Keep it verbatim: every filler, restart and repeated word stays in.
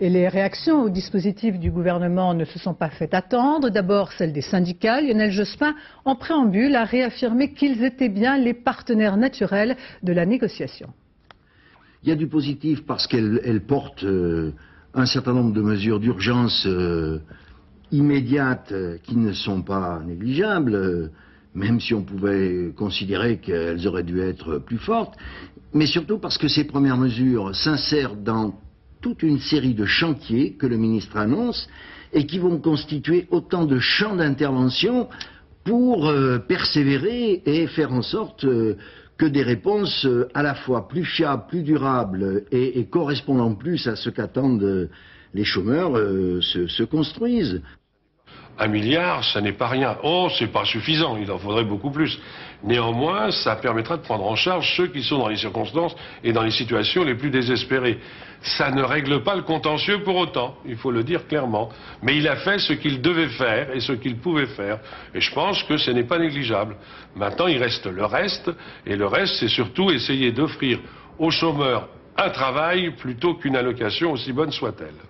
Et les réactions au dispositif du gouvernement ne se sont pas fait attendre. D'abord, celle des syndicats. Lionel Jospin, en préambule, a réaffirmé qu'ils étaient bien les partenaires naturels de la négociation. Il y a du positif parce qu'elle elle porte euh, un certain nombre de mesures d'urgence euh, immédiates euh, qui ne sont pas négligeables, euh, même si on pouvait considérer qu'elles auraient dû être plus fortes, mais surtout parce que ces premières mesures s'insèrent dans toute une série de chantiers que le ministre annonce et qui vont constituer autant de champs d'intervention pour euh, persévérer et faire en sorte euh, que des réponses euh, à la fois plus fiables, plus durables et, et correspondant plus à ce qu'attendent euh, les chômeurs euh, se, se construisent. Un milliard, ça n'est pas rien. Oh, c'est pas suffisant, il en faudrait beaucoup plus. Néanmoins, ça permettra de prendre en charge ceux qui sont dans les circonstances et dans les situations les plus désespérées. Ça ne règle pas le contentieux pour autant, il faut le dire clairement. Mais il a fait ce qu'il devait faire et ce qu'il pouvait faire. Et je pense que ce n'est pas négligeable. Maintenant, il reste le reste. Et le reste, c'est surtout essayer d'offrir aux chômeurs un travail plutôt qu'une allocation, aussi bonne soit-elle.